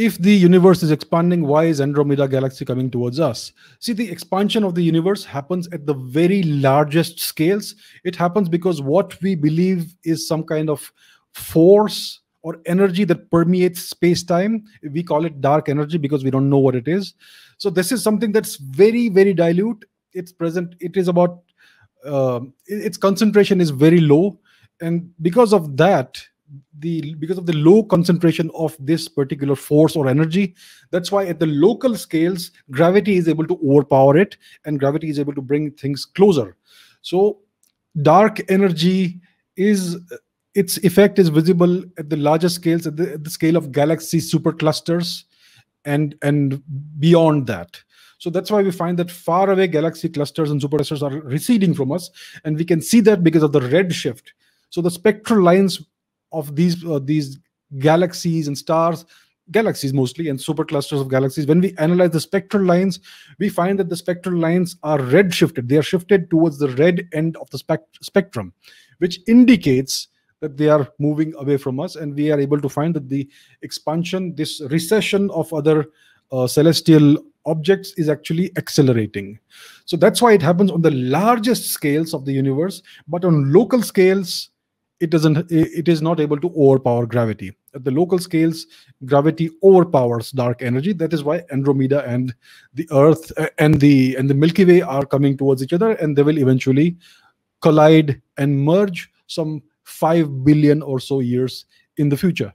If the universe is expanding, why is Andromeda Galaxy coming towards us? See, the expansion of the universe happens at the very largest scales. It happens because what we believe is some kind of force or energy that permeates space-time. We call it dark energy because we don't know what it is. So this is something that's very, very dilute. It's present. It is about, its concentration is very low. And because of that, because of the low concentration of this particular force or energy, that's why at the local scales, gravity is able to overpower it, and gravity is able to bring things closer. So dark energy, is its effect is visible at the larger scales, at the scale of galaxy superclusters and beyond that. So that's why we find that faraway galaxy clusters and superclusters are receding from us, and we can see that because of the redshift. So the spectral lines of these galaxies and stars, galaxies mostly, and superclusters of galaxies, when we analyze the spectral lines, we find that the spectral lines are redshifted. They are shifted towards the red end of the spectrum, which indicates that they are moving away from us, and we are able to find that the expansion, this recession of other celestial objects, is actually accelerating. So that's why it happens on the largest scales of the universe, but on local scales, it is not able to overpower gravity. At the local scales, gravity overpowers dark energy. That is why Andromeda and the Earth and the Milky Way are coming towards each other, and they will eventually collide and merge some 5 billion or so years in the future.